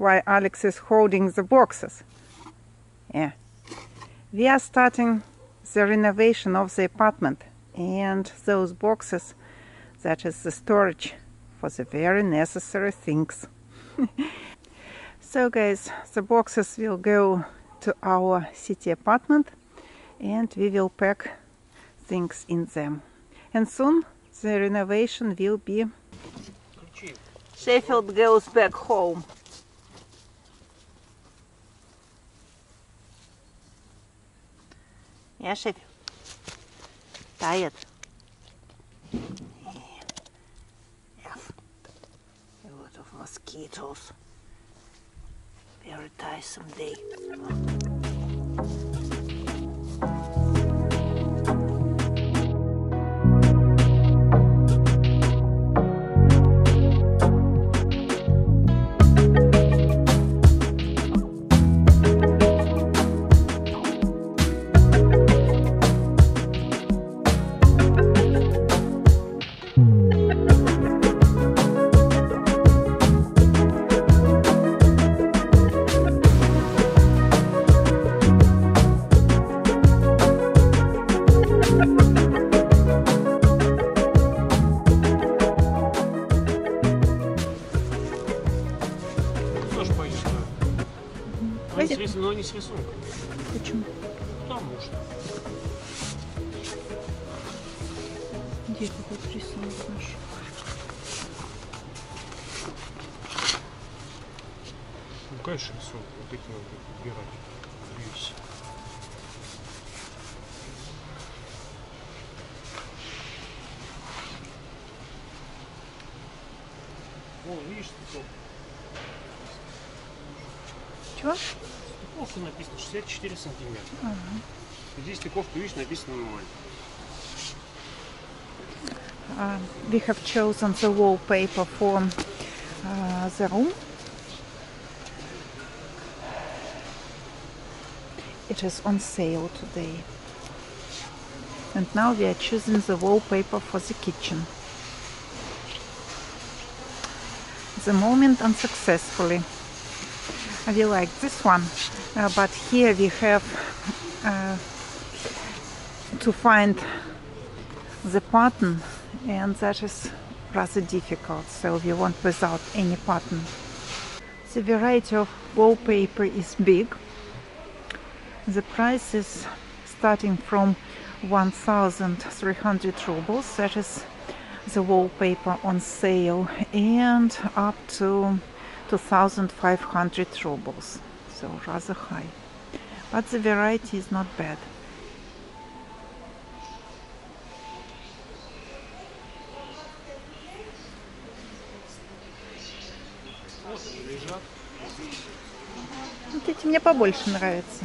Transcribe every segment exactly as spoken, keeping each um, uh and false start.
why Alex is holding the boxes. Yeah. We are starting the renovation of the apartment, and those boxes, that is the storage for the very necessary things. So guys, the boxes will go to our city apartment, and we will pack things in them. And soon the renovation will be... Sheffield goes back home. Yeah, Sheffield? Tired? Yeah. A lot of mosquitoes. Very tiresome day. Но не с рисунком. Почему? Потому что. Где какой-то рисунок наш? Ну конечно рисунок, вот эти надо убирать. Весь. Вон, видишь, ступок? Чего? Стыковка написано шестьдесят четыре сантиметра. Ага. Здесь стыковка, видишь, написано ноль. Uh, we have chosen the wallpaper for uh, the room. It is on sale today. And now we are choosing the wallpaper for the kitchen. The moment unsuccessfully. We like this one, uh, but here we have uh, to find the pattern, and that is rather difficult, so we want without any pattern. The variety of wallpaper is big. The price is starting from one thousand three hundred rubles, that is the wallpaper on sale, and up to two thousand five hundred rubles, so rather high, but the variety is not bad. Вот эти мне побольше нравятся,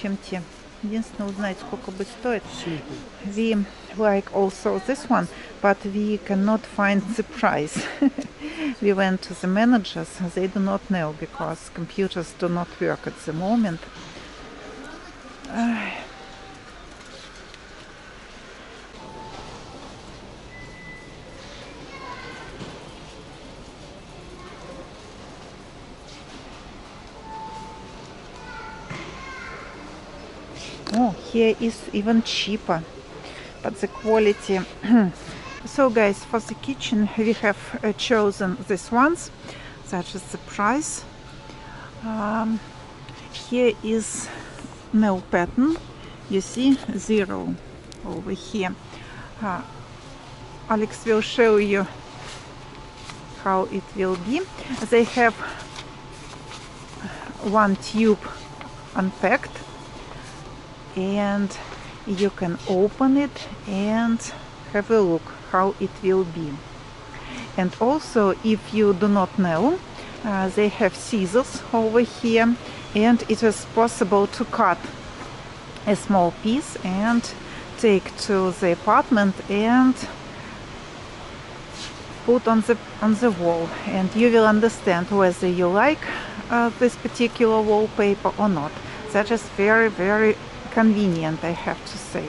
чем те. Единственное, узнать, сколько бы стоит. We like also this one, but we cannot find the price. We went to the managers, they do not know, because computers do not work at the moment. Uh, Oh, here is even cheaper, but the quality. So guys, for the kitchen we have uh, chosen these ones, that is the price. Um, here is no pattern, you see, zero over here. Uh, Alex will show you how it will be. They have one tube unpacked, and you can open it and have a look how it will be. And also, if you do not know, uh, they have scissors over here, and it is possible to cut a small piece and take to the apartment and put on the on the wall, and you will understand whether you like uh, this particular wallpaper or not. That is very, very convenient, I have to say.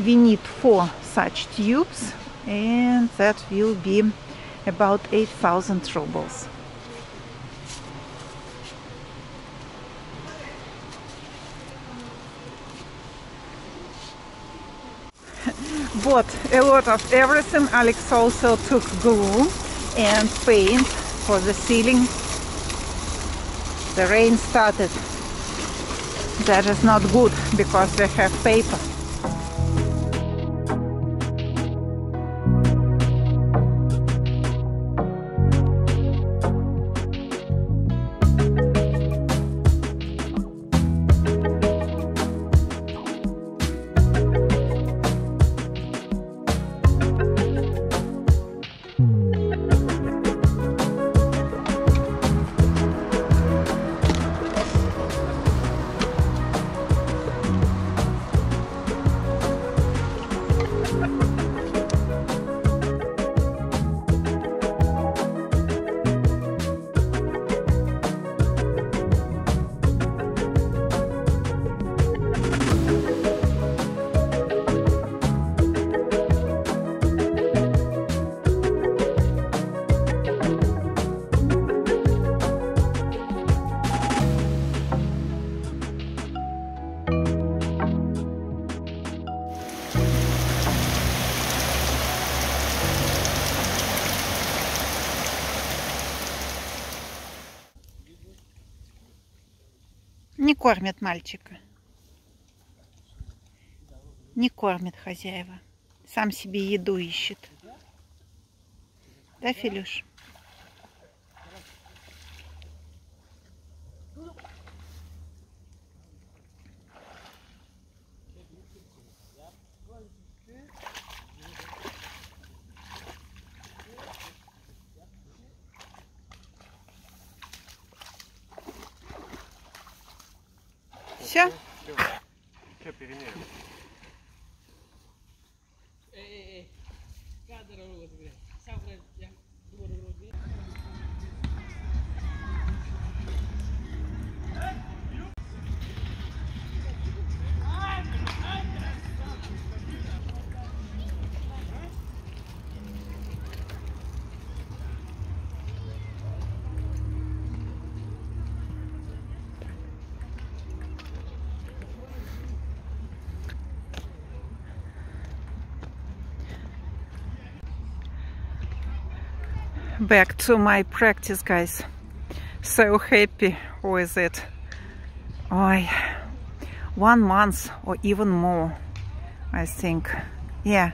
We need four such tubes, and that will be about eight thousand rubles. Bought a lot of everything. Alex also took glue and paint for the ceiling. The rain started. That is not good because we have paper. Не кормят мальчика. Не кормят хозяева. Сам себе еду ищет. Да, Филюш? Все? Все, перемерим. Back to my practice, guys. So happy with it. I one month or even more, I think. Yeah,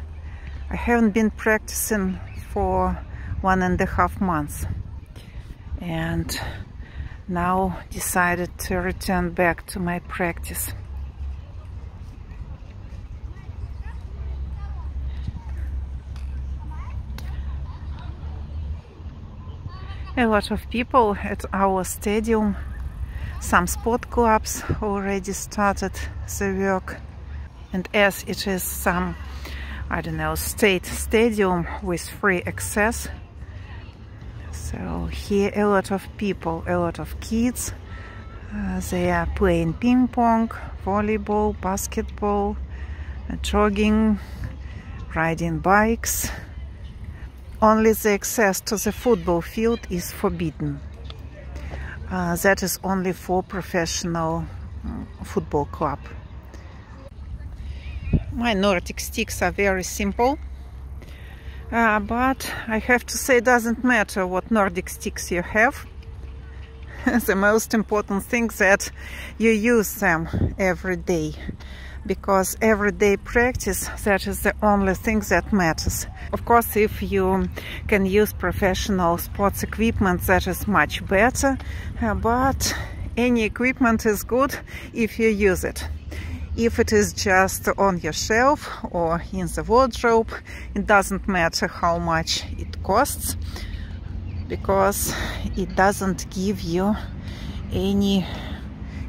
I haven't been practicing for one and a half months, and now decided to return back to my practice. A lot of people at our stadium, some sport clubs already started the work, and as it is some, I don't know, state stadium with free access, so here a lot of people, a lot of kids, uh, they are playing ping pong, volleyball, basketball, uh, jogging, riding bikes. Only the access to the football field is forbidden. Uh, that is only for professional football club. My Nordic sticks are very simple, uh, but I have to say it doesn't matter what Nordic sticks you have. The most important thing is that you use them every day. Because everyday practice, that is the only thing that matters. Of course, if you can use professional sports equipment, that is much better, but any equipment is good if you use it. If it is just on your shelf or in the wardrobe, it doesn't matter how much it costs, because it doesn't give you any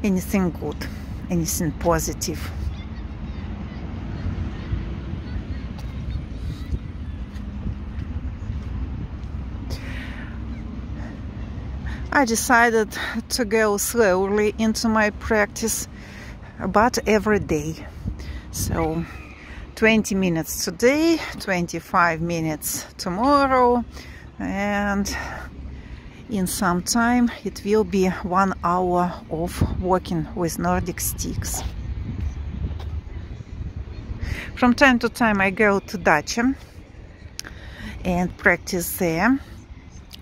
anything good, anything positive. I decided to go slowly into my practice, but every day. So twenty minutes today, twenty-five minutes tomorrow, and in some time it will be one hour of walking with Nordic sticks. From time to time I go to dacha and practice there.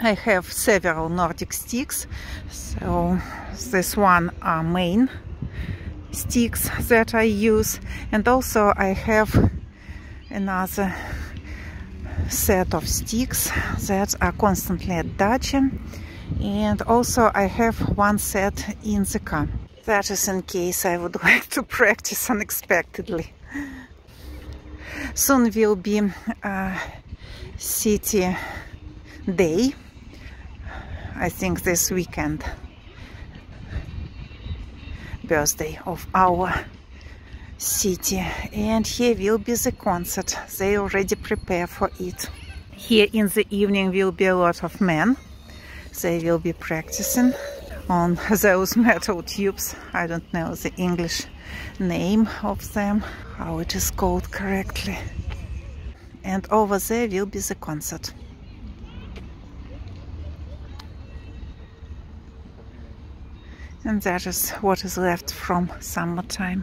I have several Nordic sticks, so this one are main sticks that I use, and also I have another set of sticks that are constantly at dacha, and also I have one set in the car. That is in case I would like to practice unexpectedly. Soon will be a city day, I think this weekend, birthday of our city, and here will be the concert. They already prepare for it. Here in the evening will be a lot of men. They will be practicing on those metal tubes. I don't know the English name of them, how it is called correctly. And over there will be the concert. And that is what is left from summertime.